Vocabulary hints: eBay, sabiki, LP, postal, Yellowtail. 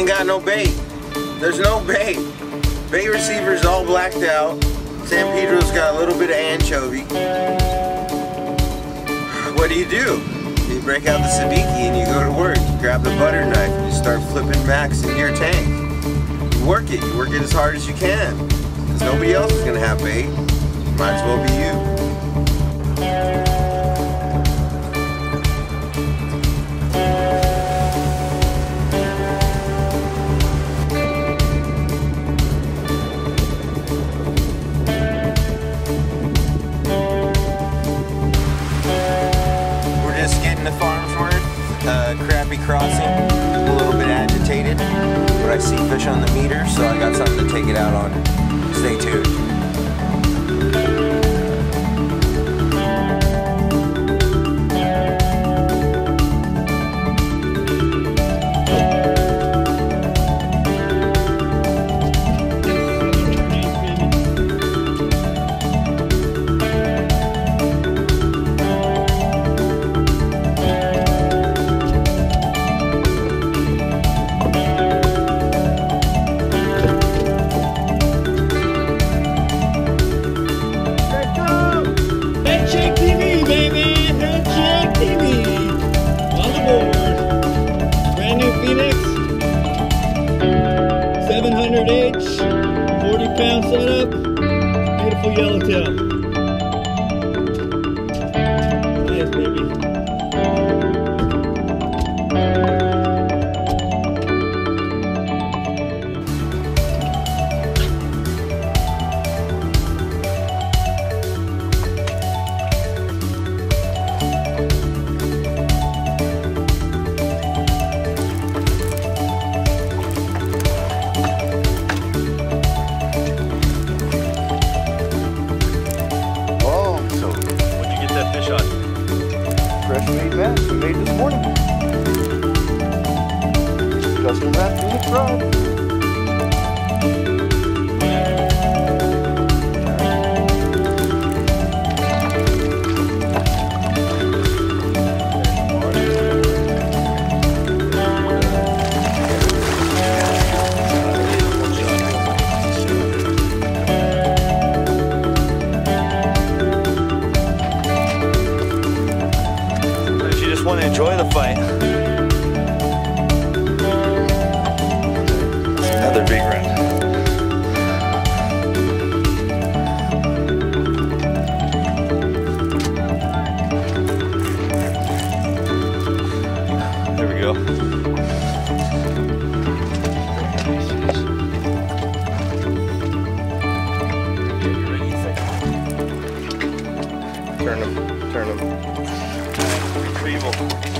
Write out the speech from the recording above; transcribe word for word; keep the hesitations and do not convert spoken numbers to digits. ain't got no bait. There's no bait. Bait receiver's all blacked out. San Pedro's got a little bit of anchovy. What do you do? You break out the sabiki and you go to work. You grab the butter knife and you start flipping max into your tank. You work it. You work it as hard as you can. Because nobody else is going to have bait. Might as well be you. The farm's worth, uh, crappy crossing, a little bit agitated, but I see fish on the meter, so I got something to take it out on. Stay tuned. seven hundred H, forty pound setup, beautiful yellowtail. Yes, baby. Fresh made bass we made this morning. Custom bass in the front. Want to enjoy the fight. Another big round. There we go. Turn him, turn him. Retrieval.